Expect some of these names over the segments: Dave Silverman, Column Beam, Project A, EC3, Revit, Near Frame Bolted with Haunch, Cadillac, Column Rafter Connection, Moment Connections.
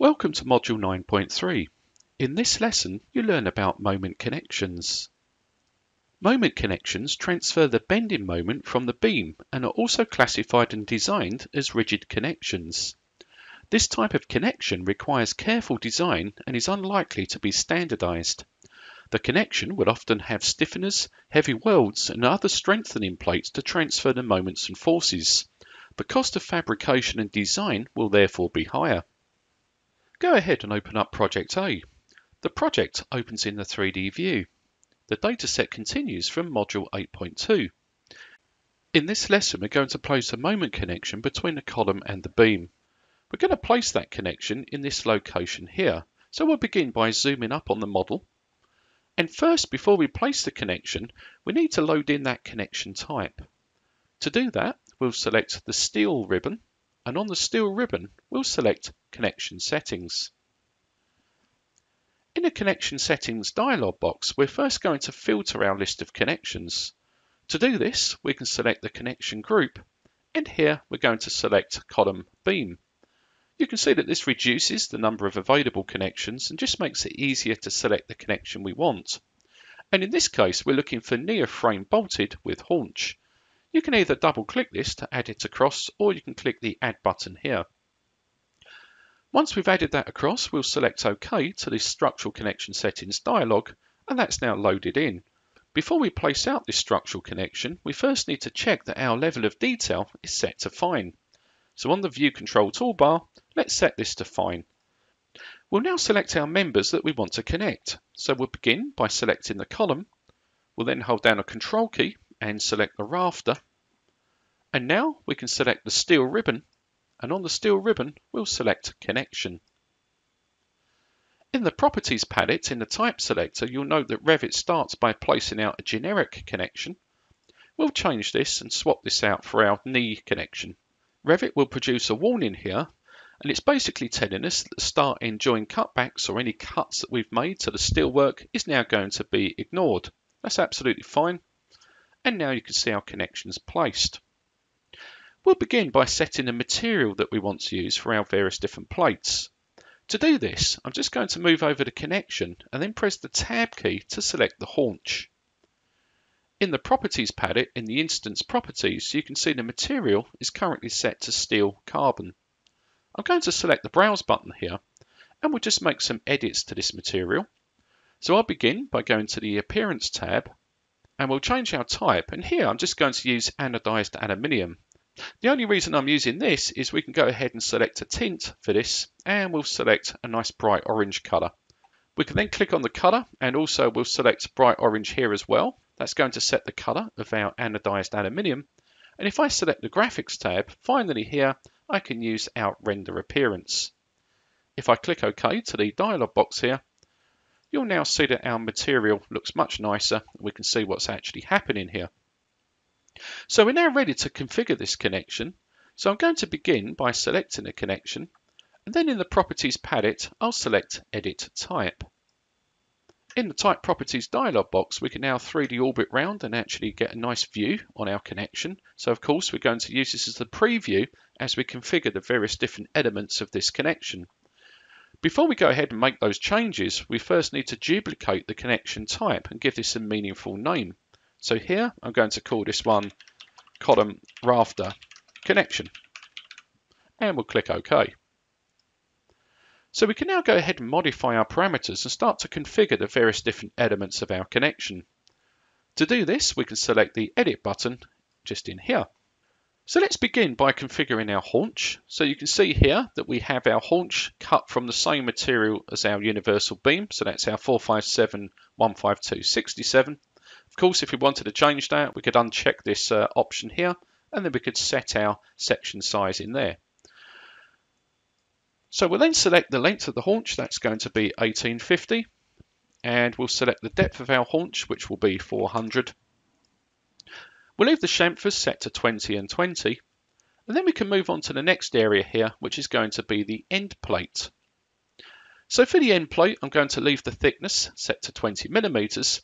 Welcome to Module 9.3. In this lesson, you learn about moment connections. Moment connections transfer the bending moment from the beam and are also classified and designed as rigid connections. This type of connection requires careful design and is unlikely to be standardized. The connection will often have stiffeners, heavy welds and other strengthening plates to transfer the moments and forces. The cost of fabrication and design will therefore be higher. Go ahead and open up Project A. The project opens in the 3D view. The dataset continues from Module 8.2. In this lesson, we're going to place a moment connection between the column and the beam. We're going to place that connection in this location here. So we'll begin by zooming up on the model. And first, before we place the connection, we need to load in that connection type. To do that, we'll select the steel ribbon. And on the steel ribbon, we'll select Connection Settings. In the Connection Settings dialog box, we're first going to filter our list of connections. To do this, we can select the connection group, and here we're going to select Column Beam. You can see that this reduces the number of available connections and just makes it easier to select the connection we want. And in this case, we're looking for Near Frame Bolted with Haunch. You can either double click this to add it across, or you can click the Add button here. Once we've added that across, we'll select OK to this Structural Connection Settings dialog, and that's now loaded in. Before we place out this structural connection, we first need to check that our level of detail is set to Fine. So on the View Control toolbar, let's set this to Fine. We'll now select our members that we want to connect. So we'll begin by selecting the column. We'll then hold down a Control key and select the rafter, and now we can select the steel ribbon, and on the steel ribbon we'll select connection. In the properties palette in the type selector, you'll note that Revit starts by placing out a generic connection. We'll change this and swap this out for our knee connection. Revit will produce a warning here, and it's basically telling us that the start end join cutbacks or any cuts that we've made to the steelwork is now going to be ignored. That's absolutely fine. And now you can see our connections placed. We'll begin by setting the material that we want to use for our various different plates. To do this, I'm just going to move over the connection and then press the Tab key to select the haunch. In the Properties palette, in the Instance Properties, you can see the material is currently set to steel carbon. I'm going to select the Browse button here, and we'll just make some edits to this material. So I'll begin by going to the Appearance tab, and we'll change our type, and here I'm just going to use anodized aluminium. The only reason I'm using this is we can go ahead and select a tint for this, and we'll select a nice bright orange color. We can then click on the color, and also we'll select bright orange here as well. That's going to set the color of our anodized aluminium. And if I select the graphics tab, finally here I can use our render appearance. If I click OK to the dialog box here, you'll now see that our material looks much nicer, and we can see what's actually happening here. So we're now ready to configure this connection. So I'm going to begin by selecting a connection, and then in the Properties palette, I'll select Edit Type. In the Type Properties dialog box, we can now 3D orbit round and actually get a nice view on our connection. So of course, we're going to use this as the preview as we configure the various different elements of this connection. Before we go ahead and make those changes, we first need to duplicate the connection type and give this a meaningful name. So here I'm going to call this one Column Rafter Connection, and we'll click OK. So we can now go ahead and modify our parameters and start to configure the various different elements of our connection. To do this, we can select the Edit button just in here. So let's begin by configuring our haunch. So you can see here that we have our haunch cut from the same material as our universal beam. So that's our 457, 152, 67. Of course, if we wanted to change that, we could uncheck this option here, and then we could set our section size in there. So we'll then select the length of the haunch. That's going to be 1850. And we'll select the depth of our haunch, which will be 400. We'll leave the chamfers set to 20 and 20, and then we can move on to the next area here, which is going to be the end plate. So for the end plate, I'm going to leave the thickness set to 20 millimeters,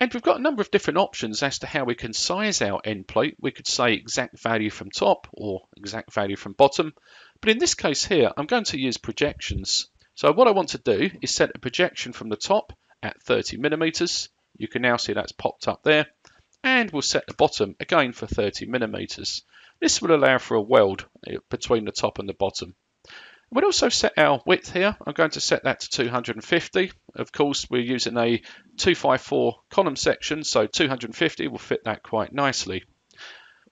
and we've got a number of different options as to how we can size our end plate. We could say exact value from top or exact value from bottom, but in this case here, I'm going to use projections. So what I want to do is set a projection from the top at 30 millimeters. You can now see that's popped up there, and we'll set the bottom again for 30 millimeters. This will allow for a weld between the top and the bottom. We'll also set our width here. I'm going to set that to 250. Of course, we're using a 254 column section, so 250 will fit that quite nicely.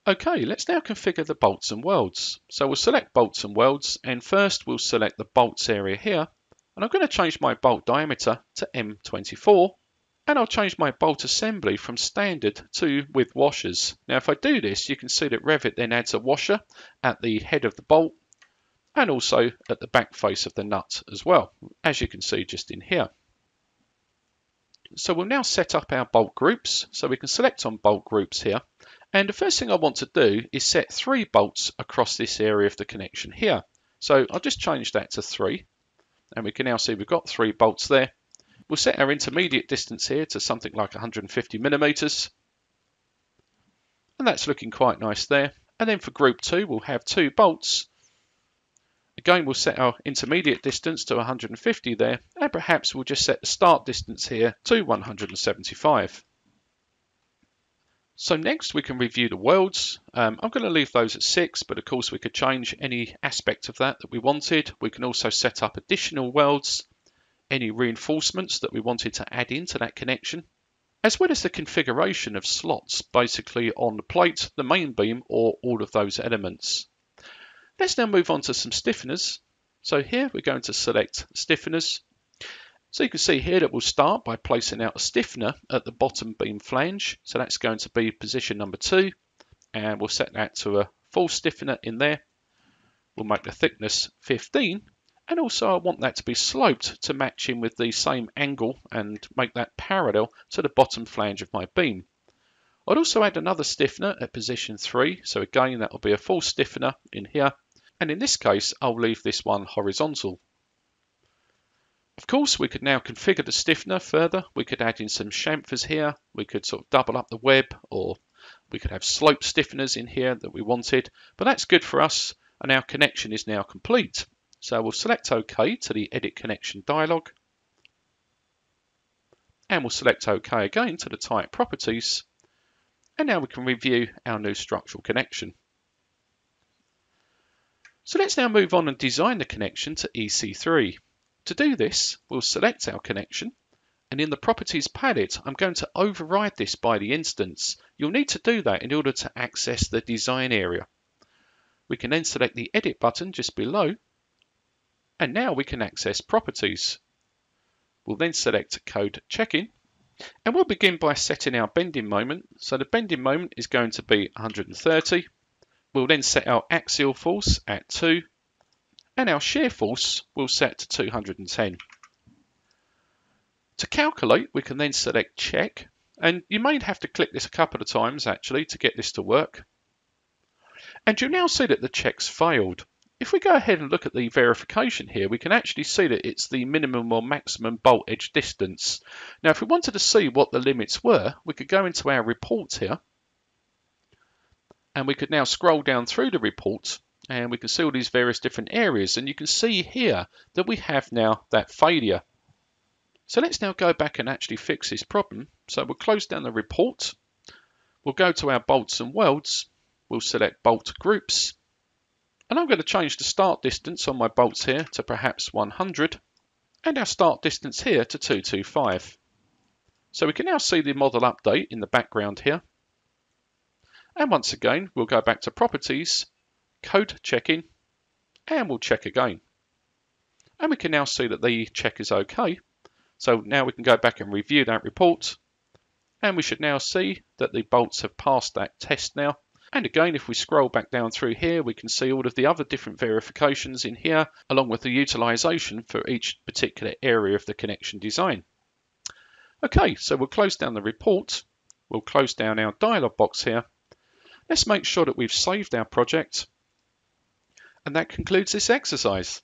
Okay, let's now configure the bolts and welds. So we'll select bolts and welds, and first we'll select the bolts area here. And I'm going to change my bolt diameter to M24, and I'll change my bolt assembly from standard to with washers. Now, if I do this, you can see that Revit then adds a washer at the head of the bolt and also at the back face of the nut as well, as you can see just in here. So we'll now set up our bolt groups. So we can select on bolt groups here. And the first thing I want to do is set 3 bolts across this area of the connection here. So I'll just change that to 3. And we can now see we've got 3 bolts there. We'll set our intermediate distance here to something like 150 millimeters. And that's looking quite nice there. And then for group 2, we'll have 2 bolts. Again, we'll set our intermediate distance to 150 there, and perhaps we'll just set the start distance here to 175. So next we can review the welds. I'm going to leave those at 6, but of course we could change any aspect of that we wanted. We can also set up additional welds, any reinforcements that we wanted to add into that connection, as well as the configuration of slots basically on the plate, the main beam, or all of those elements. Let's now move on to some stiffeners. So here we're going to select stiffeners. So you can see here that we'll start by placing out a stiffener at the bottom beam flange. So that's going to be position number 2, and we'll set that to a full stiffener in there. We'll make the thickness 15, and also I want that to be sloped to match in with the same angle and make that parallel to the bottom flange of my beam. I'd also add another stiffener at position 3, so again that will be a full stiffener in here. And in this case, I'll leave this one horizontal. Of course, we could now configure the stiffener further. We could add in some chamfers here. We could sort of double up the web, or we could have slope stiffeners in here that we wanted. But that's good for us, and our connection is now complete. So we'll select OK to the Edit Connection dialog. And we'll select OK again to the Type Properties. And now we can review our new structural connection. So let's now move on and design the connection to EC3. To do this, we'll select our connection, and in the Properties palette, I'm going to override this by the instance. You'll need to do that in order to access the design area. We can then select the Edit button just below, and now we can access Properties. We'll then select Code Check-in, and we'll begin by setting our bending moment. So the bending moment is going to be 130. We'll then set our axial force at 2, and our shear force we'll set to 210. To calculate, we can then select check, and you may have to click this a couple of times actually to get this to work. And you'll now see that the check's failed. If we go ahead and look at the verification here, we can actually see that it's the minimum or maximum bolt edge distance. Now, if we wanted to see what the limits were, we could go into our report here, and we could now scroll down through the report, and we can see all these various different areas, and you can see here that we have now that failure. So let's now go back and actually fix this problem. So we'll close down the report. We'll go to our bolts and welds. We'll select bolt groups. And I'm going to change the start distance on my bolts here to perhaps 100, and our start distance here to 225. So we can now see the model update in the background here. And once again, we'll go back to Properties, Code Check-in, and we'll check again. And we can now see that the check is OK. So now we can go back and review that report. And we should now see that the bolts have passed that test now. And again, if we scroll back down through here, we can see all of the other different verifications in here, along with the utilization for each particular area of the connection design. Okay, so we'll close down the report. We'll close down our dialog box here. Let's make sure that we've saved our project. And that concludes this exercise.